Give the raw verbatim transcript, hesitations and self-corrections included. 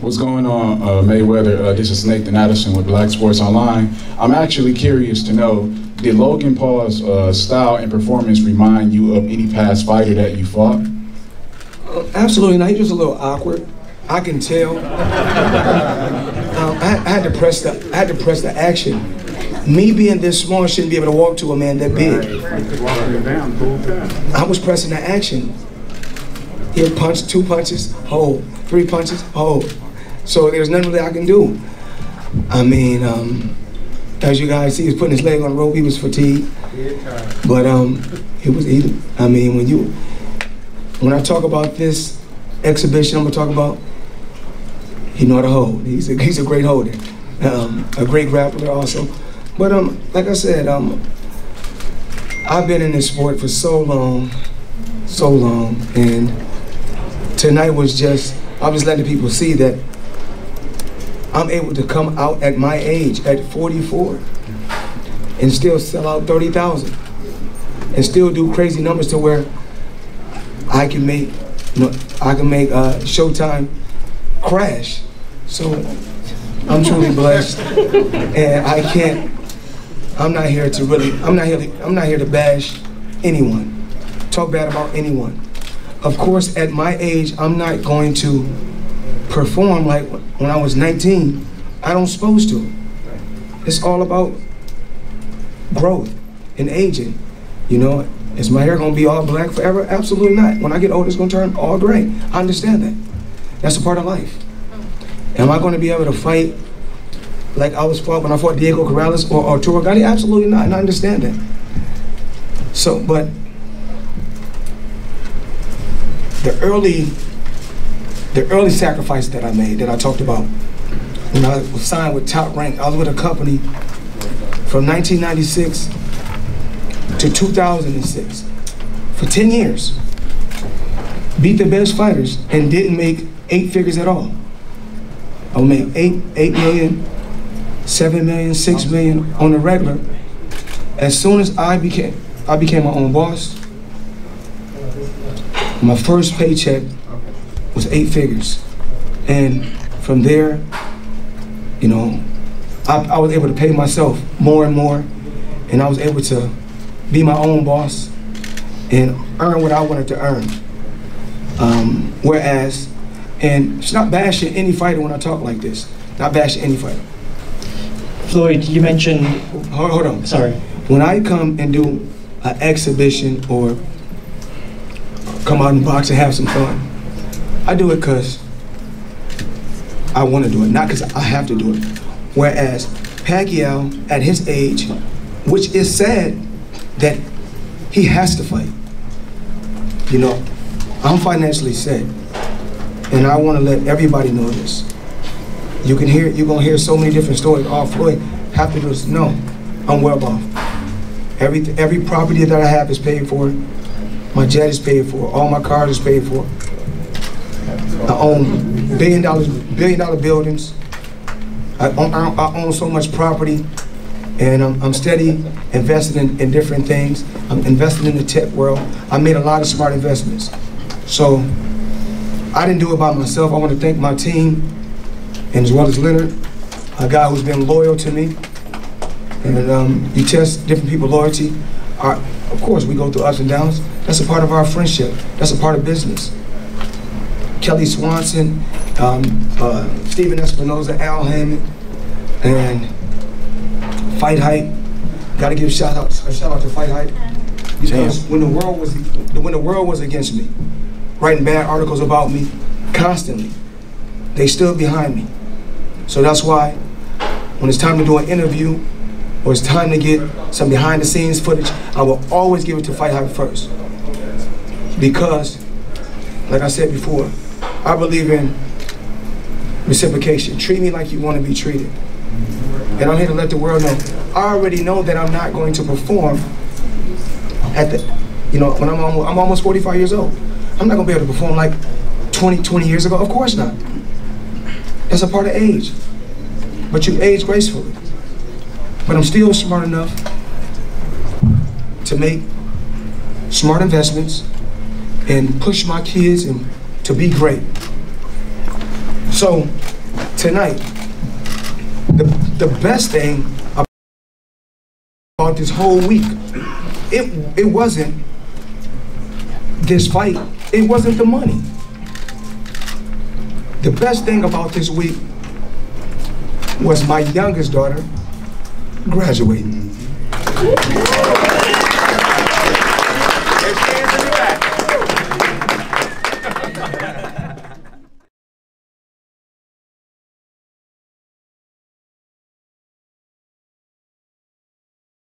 What's going on, uh, Mayweather? Uh, this is Nathan Addison with Black Sports Online. I'm actually curious to know, did Logan Paul's uh, style and performance remind you of any past fighter that you fought? Uh, absolutely not. He was a little awkward. I can tell. uh, I, I had to press the. I had to press the action. Me being this small, I shouldn't be able to walk to a man that big. I was pressing the action. He'll punch two punches, hold. Three punches, hold. So there's nothing that I can do. I mean, um, as you guys see, he's putting his leg on the rope. He was fatigued, but um, it was either. I mean, when you, when I talk about this exhibition, I'm gonna talk about. He know how to hold. He's a he's a great holder, um, a great grappler also. But um, like I said, um, I've been in this sport for so long, so long, and tonight was just, I'm just letting people see that I'm able to come out at my age, at forty-four, and still sell out thirty thousand, and still do crazy numbers to where I can make, you know, I can make uh, Showtime crash. So I'm truly blessed, and I can't, I'm not here to really, I'm not here to, I'm not here to bash anyone, talk bad about anyone. Of course, at my age, I'm not going to perform like when I was nineteen. I don't supposed to. It's all about growth and aging. You know, is my hair gonna be all black forever? Absolutely not. When I get older, it's gonna turn all gray. I understand that. That's a part of life. Am I going to be able to fight like I was fought when I fought Diego Corrales or Arturo Gatti? Absolutely not, and I understand that. So, but the early, the early sacrifice that I made, that I talked about, when I was signed with Top Rank, I was with a company from nineteen ninety-six to two thousand six for ten years. Beat the best fighters and didn't make eight figures at all. I'll make eight, eight million, seven million, six million on the regular. As soon as I became, I became my own boss. My first paycheck was eight figures, and from there, you know, I, I was able to pay myself more and more, and I was able to be my own boss and earn what I wanted to earn. Um, whereas. And it's not bashing any fighter when I talk like this. Not bashing any fighter. Floyd, you mentioned... Hold, hold on. Sorry. When I come and do an exhibition or come out and box and have some fun, I do it because I want to do it, not because I have to do it. Whereas Pacquiao, at his age, which is sad that he has to fight. You know, I'm financially sad. And I want to let everybody know this. You can hear, you're gonna hear so many different stories. Oh, Floyd, half of this, no, I'm well off. Every every property that I have is paid for. My jet is paid for. All my cars is paid for. I own billion dollars, billion dollar buildings. I own, I own so much property, and I'm, I'm steady invested in, in different things. I'm invested in the tech world. I made a lot of smart investments. So. I didn't do it by myself. I want to thank my team, and as well as Leonard, a guy who's been loyal to me. And um, you test different people's loyalty. Our, of course, we go through ups and downs. That's a part of our friendship. That's a part of business. Kelly Swanson, um, uh, Steven Espinoza, Al Hammond, and Fight Hype. Got to give shout out, a shout out to Fight Hype. Because when the world was when the world was against me, writing bad articles about me constantly, they stood behind me. So that's why when it's time to do an interview or it's time to get some behind the scenes footage, I will always give it to Fight Hype first. Because, like I said before, I believe in reciprocation. Treat me like you want to be treated. And I'm here to let the world know. I already know that I'm not going to perform at the, you know, when I'm almost, I'm almost forty-five years old. I'm not gonna be able to perform like twenty, twenty years ago. Of course not. That's a part of age. But you age gracefully. But I'm still smart enough to make smart investments and push my kids and to be great. So tonight, the the best thing about this whole week, it it wasn't this fight. It wasn't the money. The best thing about this week was my youngest daughter graduating.